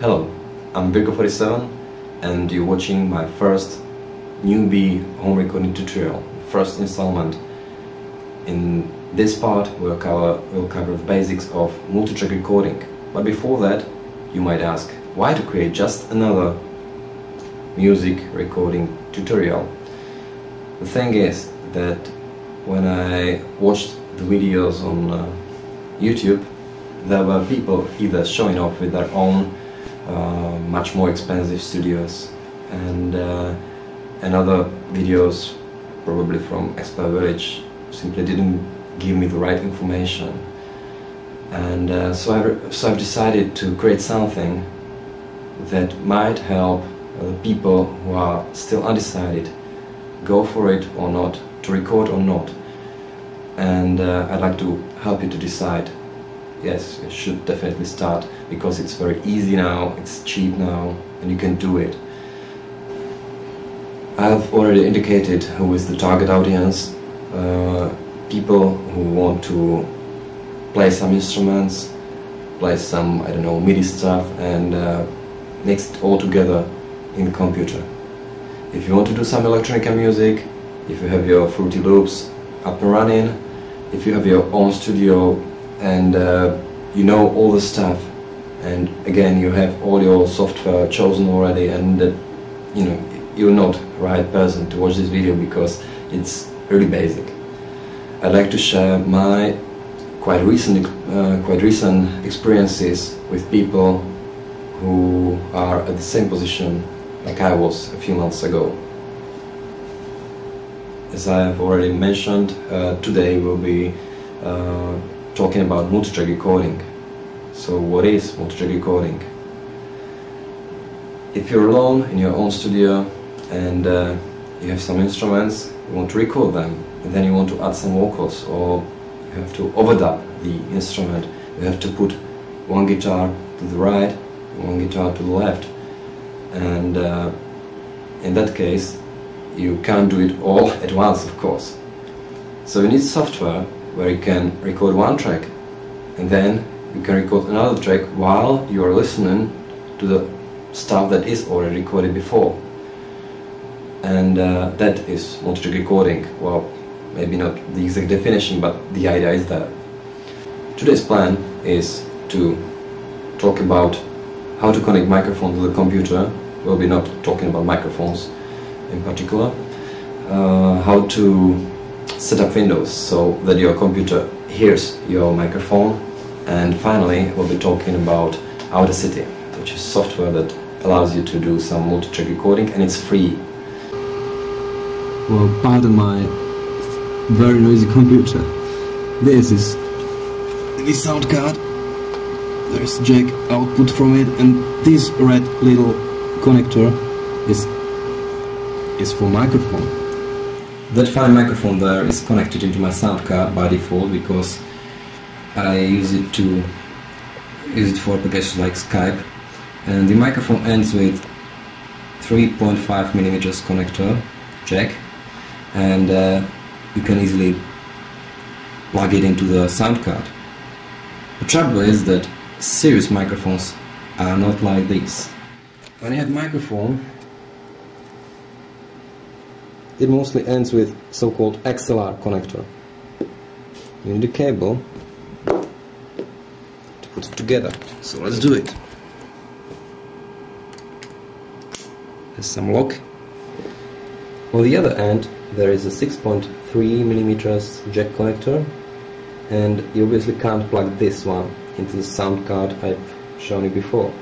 Hello, I'm Virgo47 and you're watching my first newbie home recording tutorial, first installment. In this part we'll cover the basics of multi-track recording. But before that, you might ask why to create just another music recording tutorial. The thing is that when I watched the videos on YouTube, there were people either showing off with their own much more expensive studios and other videos, probably from Expert Village, simply didn't give me the right information, and so I've decided to create something that might help people who are still undecided, go for it or not, to record or not, and I'd like to help you to decide. Yes, you should definitely start, because it's very easy now, it's cheap now, and you can do it. I've already indicated who is the target audience, people who want to play some instruments, play some, I don't know, MIDI stuff, and mix it all together in the computer. If you want to do some electronic music, if you have your Fruity Loops up and running, if you have your own studio, and you know all the stuff, and again you have all your software chosen already, and you know you're not the right person to watch this video because it's really basic. I'd like to share my quite recent experiences with people who are at the same position like I was a few months ago. As I have already mentioned, today will be talking about multi-track recording. So what is multi-track recording? If you're alone in your own studio and you have some instruments, you want to record them, and then you want to add some vocals, or you have to overdub the instrument, you have to put one guitar to the right, one guitar to the left, and in that case you can't do it all at once, of course. So you need software where you can record one track and then you can record another track while you are listening to the stuff that is already recorded before. And that is multi-track recording. Well, maybe not the exact definition, but the idea is that. Today's plan is to talk about how to connect microphones to the computer. We'll be not talking about microphones in particular. How to set up Windows so that your computer hears your microphone, and finally we'll be talking about Audacity, which is software that allows you to do some multi-track recording, and it's free. Well, pardon my very noisy computer. This is the sound card, there's jack output from it, and this red little connector is for microphone. That fine microphone there is connected into my sound card by default, because I use it for applications like Skype, and the microphone ends with 3.5mm connector jack, and you can easily plug it into the sound card. The trouble is that serious microphones are not like this. When you have microphone, it mostly ends with so-called XLR connector. You need a cable to put it together, so let's do it. There's some lock. On the other end there is a 6.3mm jack connector, and you obviously can't plug this one into the sound card I've shown you before,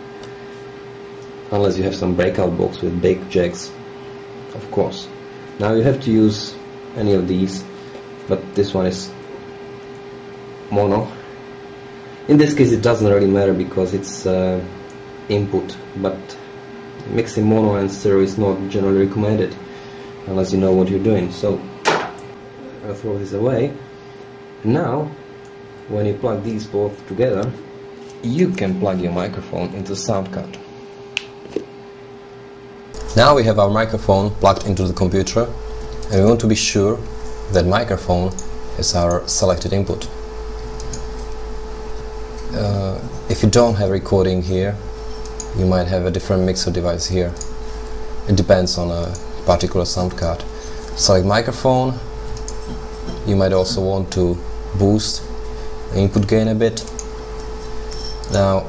unless you have some breakout box with big jacks, of course. Now you have to use any of these, but this one is mono. In this case it doesn't really matter because it's input, but mixing mono and stereo is not generally recommended unless you know what you're doing. So I'll throw this away. Now when you plug these both together, you can plug your microphone into the sound card. Now we have our microphone plugged into the computer, and we want to be sure that microphone is our selected input. If you don't have recording here, you might have a different mixer device here. It depends on a particular sound card. Select microphone. You might also want to boost the input gain a bit. Now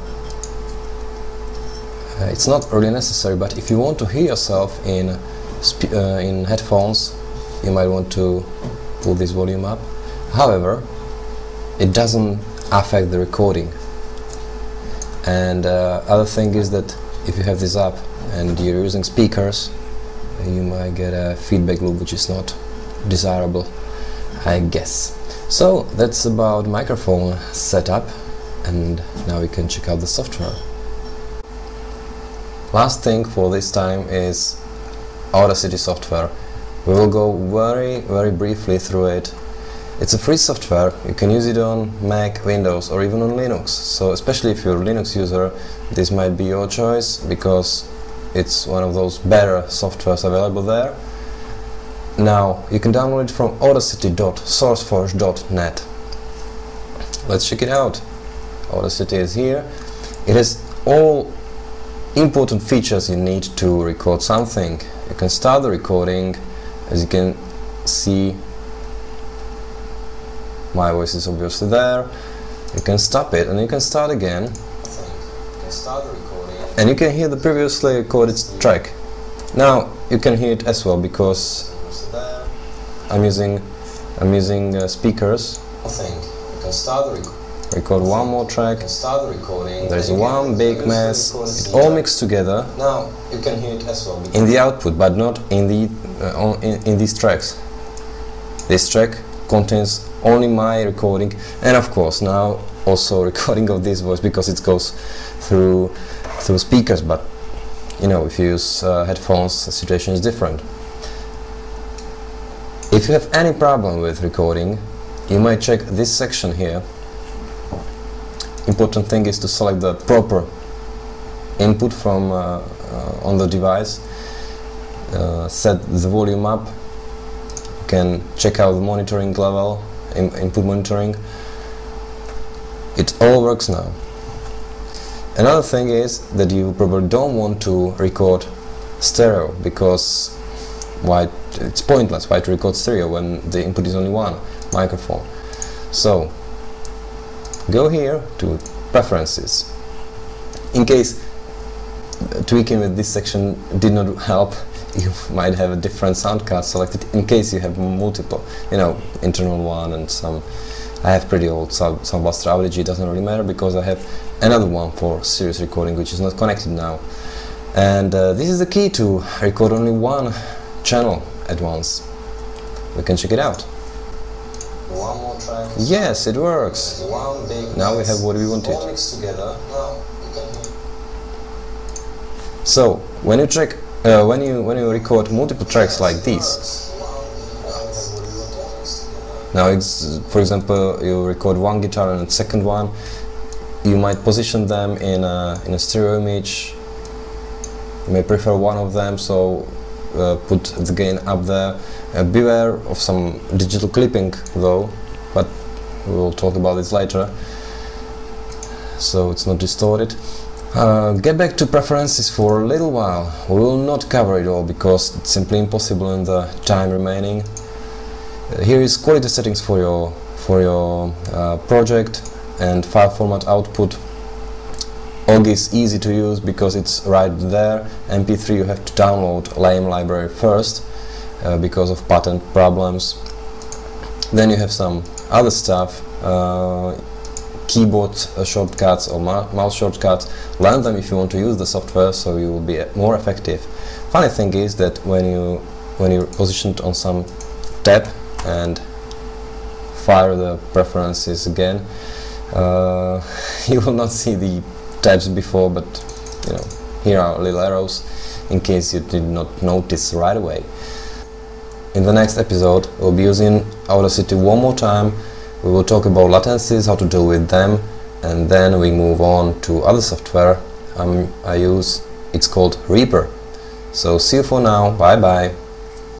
it's not really necessary, but if you want to hear yourself in headphones, you might want to pull this volume up. However, it doesn't affect the recording. And other thing is that if you have this up and you're using speakers, you might get a feedback loop, which is not desirable, I guess. So that's about microphone setup, and now we can check out the software. Last thing for this time is Audacity software. We will go very briefly through it. It's a free software. You can use it on Mac, Windows, or even on Linux. So especially if you're a Linux user, this might be your choice, because it's one of those better softwares available there. Now you can download it from audacity.sourceforge.net. Let's check it out. Audacity is here. It has all important features you need to record something. You can start the recording. As you can see, my voice is obviously there. You can stop it and you can start again. You can start the recording. And you can hear the previously recorded track. Now you can hear it as well, because I'm using speakers. You can start the record one more track. You can start the recording. There's one big mess. It's all mixed together. Now you can hear it as well in the output, but not in the in these tracks. This track contains only my recording, and of course now also recording of this voice, because it goes through speakers. But you know, if you use headphones, the situation is different. If you have any problem with recording, you might check this section here. Important thing is to select the proper input from on the device. Set the volume up. You can check out the monitoring level, input monitoring. It all works now. Another thing is that you probably don't want to record stereo, because why, it's pointless. Why to record stereo when the input is only one microphone? So go here to preferences. In case tweaking with this section did not help, you might have a different sound card selected, in case you have multiple, you know, internal one and some. I have pretty old Sound Blaster Audio. It doesn't really matter, because I have another one for serious recording, which is not connected now. And this is the key to record only one channel at once. We can check it out. One more track. Yes, it works. One big now we have what we wanted. Now you can hear. So when you track, when you record multiple tracks like these. Now, for example, you record one guitar and the second one. You might position them in a stereo image. You may prefer one of them, so put the gain up there. Beware of some digital clipping, though, but we will talk about this later. So it's not distorted. Get back to preferences for a little while. We will not cover it all, because it's simply impossible in the time remaining. Here is quality settings for your project and file format output. Ogg is easy to use because it's right there. MP3 you have to download lame library first because of patent problems. Then you have some other stuff, keyboard shortcuts or mouse shortcuts. Learn them if you want to use the software, so you will be more effective. Funny thing is that when you're positioned on some tab and fire the preferences again, you will not see the tabs before, but you know, here are little arrows in case you did not notice right away. In the next episode we'll be using Audacity one more time. We will talk about latencies, how to deal with them, and then we move on to other software I use. It's called Reaper. So see you for now, bye bye.